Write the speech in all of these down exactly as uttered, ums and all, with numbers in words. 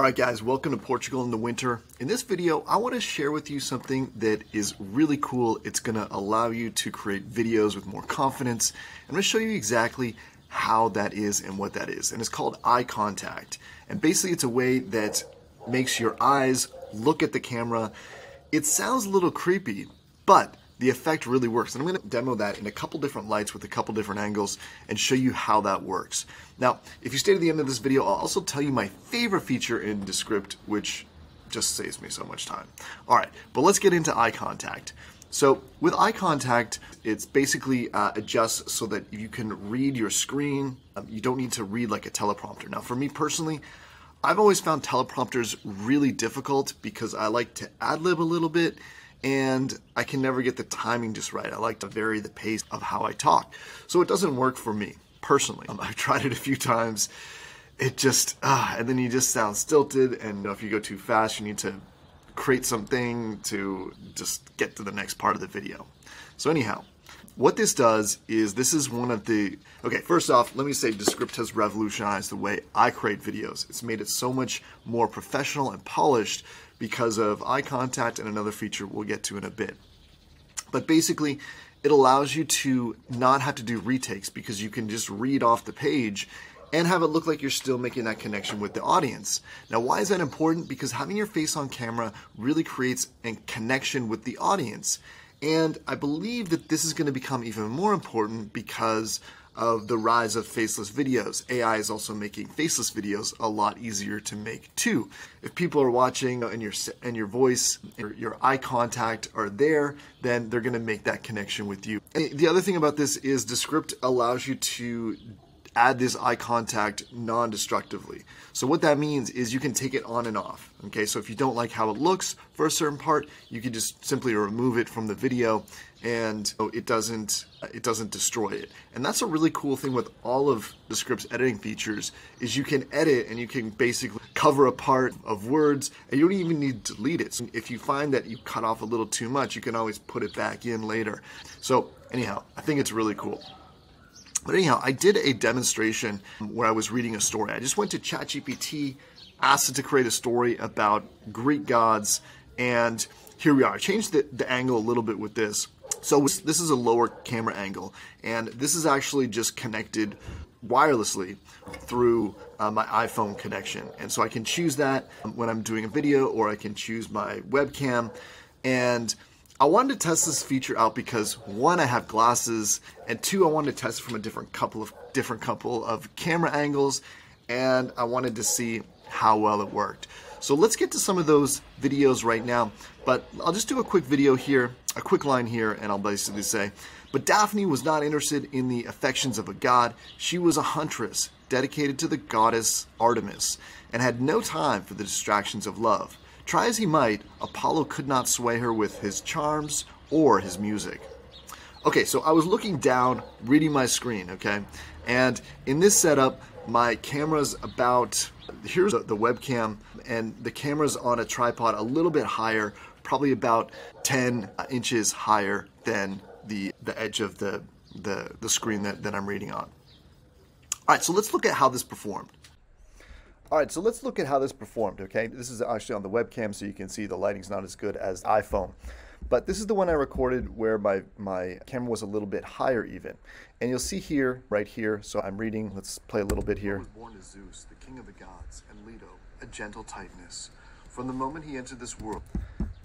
Alright guys, welcome to Portugal in the winter. In this video, I want to share with you something that is really cool. It's going to allow you to create videos with more confidence. I'm going to show you exactly how that is and what that is. And it's called eye contact. And basically it's a way that makes your eyes look at the camera. It sounds a little creepy, but the effect really works. And I'm going to demo that in a couple different lights with a couple different angles and show you how that works. Now, if you stay to the end of this video, I'll also tell you my favorite feature in Descript, which just saves me so much time. All right, but let's get into eye contact. So with eye contact, it's basically uh, adjusts so that you can read your screen. Um, you don't need to read like a teleprompter. Now, for me personally, I've always found teleprompters really difficult because I like to ad-lib a little bit, and I can never get the timing just right. I like to vary the pace of how I talk. So it doesn't work for me personally. Um, I've tried it a few times. It just, uh, and then you just sound stilted. And you know, if you go too fast, you need to create something to just get to the next part of the video. So anyhow, what this does is this is one of the, okay, first off, let me say Descript has revolutionized the way I create videos. It's made it so much more professional and polished because of eye contact and another feature we'll get to in a bit. But basically, it allows you to not have to do retakes because you can just read off the page and have it look like you're still making that connection with the audience. Now, why is that important? Because having your face on camera really creates a connection with the audience. And I believe that this is going to become even more important because of the rise of faceless videos. A I is also making faceless videos a lot easier to make too. If people are watching and your, and your voice and your eye contact are there, then they're going to make that connection with you. And the other thing about this is Descript allows you to add this eye contact non-destructively. So what that means is you can take it on and off. Okay, so if you don't like how it looks for a certain part, you can just simply remove it from the video and it doesn't it doesn't destroy it. And that's a really cool thing with all of Descript's editing features is you can edit and you can basically cover a part of words and you don't even need to delete it. So if you find that you cut off a little too much, you can always put it back in later. So anyhow, I think it's really cool. But anyhow, I did a demonstration where I was reading a story. I just went to ChatGPT, asked it to create a story about Greek gods, and here we are. I changed the, the angle a little bit with this. So this is a lower camera angle, and this is actually just connected wirelessly through uh, my iPhone connection. And so I can choose that when I'm doing a video, or I can choose my webcam, and I wanted to test this feature out because one, I have glasses, and two, I wanted to test it from a different couple of different couple of camera angles, and I wanted to see how well it worked. So let's get to some of those videos right now, but I'll just do a quick video here, a quick line here, and I'll basically say, but Daphne was not interested in the affections of a god. She was a huntress dedicated to the goddess Artemis and had no time for the distractions of love. Try as he might, Apollo could not sway her with his charms or his music. Okay, so I was looking down, reading my screen, okay? And in this setup, my camera's about, here's the webcam, and the camera's on a tripod a little bit higher, probably about ten inches higher than the, the edge of the, the, the screen that, that I'm reading on. All right, so let's look at how this performed. All right, so let's look at how this performed, okay? This is actually on the webcam, so you can see the lighting's not as good as iPhone. But this is the one I recorded where my, my camera was a little bit higher even. And you'll see here, right here, so I'm reading, let's play a little bit here. He was born as Zeus, the king of the gods, and Leto, a gentle Titaness. From the moment he entered this world.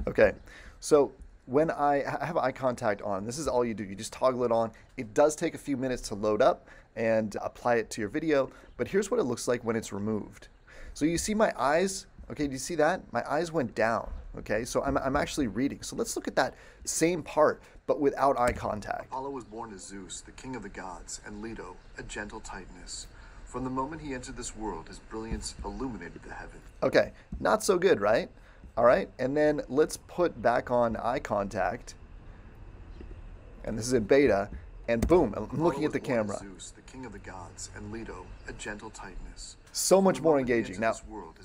Okay, so when I have eye contact on, this is all you do, you just toggle it on. It does take a few minutes to load up and apply it to your video, but here's what it looks like when it's removed. So you see my eyes, okay, do you see that? My eyes went down, okay? So I'm, I'm actually reading. So let's look at that same part, but without eye contact. Apollo was born as Zeus, the king of the gods, and Leto, a gentle Titaness. From the moment he entered this world, his brilliance illuminated the heaven. Okay, not so good, right? All right, and then let's put back on eye contact. And this is in beta, and boom, I'm looking at the camera. Zeus, the king of the gods, and Leto, a gentle Titaness. So much more engaging. Now,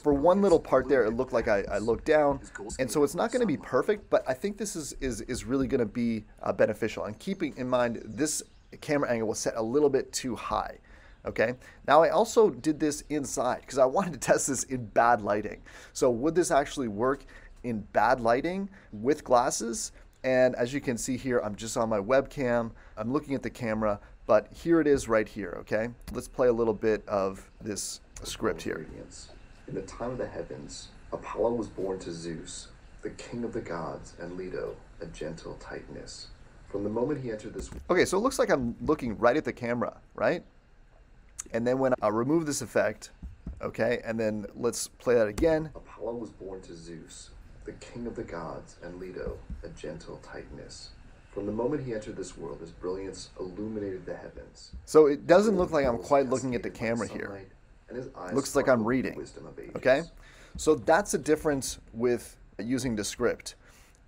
for one little part there, it looked like I, I looked down, and so it's not going to be perfect, but I think this is is, is really going to be uh, beneficial. And keeping in mind, this camera angle was set a little bit too high. Okay, now I also did this inside because I wanted to test this in bad lighting. So would this actually work in bad lighting with glasses? And as you can see here, I'm just on my webcam, I'm looking at the camera, but here it is right here, okay? Let's play a little bit of this script here. In the time of the heavens, Apollo was born to Zeus, the king of the gods, and Leto, a gentle titaness. From the moment he entered this... Okay, so it looks like I'm looking right at the camera, right? And then when I remove this effect, okay, and then let's play that again. Apollo was born to Zeus, the king of the gods, and Leto, a gentle titaness. From the moment he entered this world, his brilliance illuminated the heavens. So it doesn't look like I'm quite looking at the camera here. Looks like I'm reading, okay? So that's the difference with using Descript.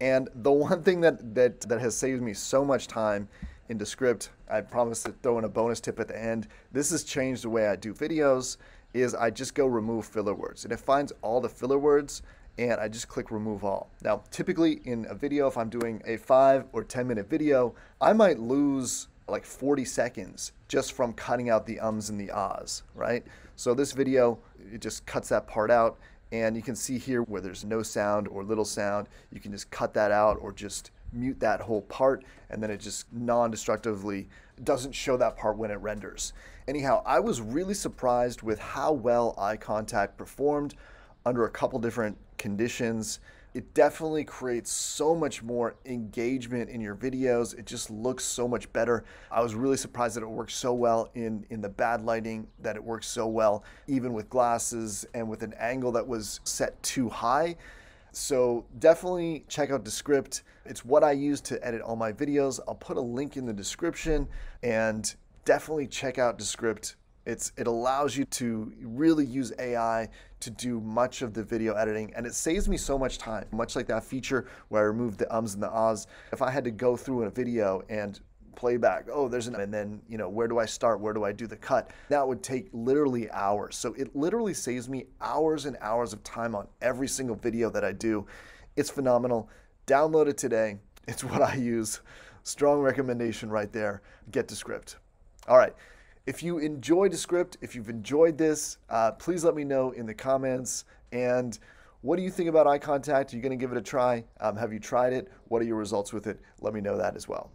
And the one thing that, that, that has saved me so much time in Descript, I promised to throw in a bonus tip at the end. This has changed the way I do videos, is I just go remove filler words. And it finds all the filler words, and I just click remove all. Now, typically in a video, if I'm doing a five or ten minute video, I might lose like forty seconds just from cutting out the ums and the ahs, right? So this video, it just cuts that part out. And you can see here where there's no sound or little sound, you can just cut that out or just mute that whole part, and then it just non-destructively doesn't show that part when it renders. Anyhow, I was really surprised with how well eye contact performed under a couple different conditions. It definitely creates so much more engagement in your videos. It just looks so much better. I was really surprised that it worked so well in, in the bad lighting, that it works so well even with glasses and with an angle that was set too high. So definitely check out Descript. It's what I use to edit all my videos. I'll put a link in the description, and definitely check out Descript. It's, it allows you to really use A I to do much of the video editing, and it saves me so much time, much like that feature where I removed the ums and the ahs. If I had to go through in a video and play back, oh, there's an, and then, you know, where do I start? Where do I do the cut? That would take literally hours. So it literally saves me hours and hours of time on every single video that I do. It's phenomenal. Download it today. It's what I use. Strong recommendation right there. Get Descript. All right. If you enjoyed Descript, if you've enjoyed this, uh, please let me know in the comments. And what do you think about eye contact? Are you going to give it a try? Um, have you tried it? What are your results with it? Let me know that as well.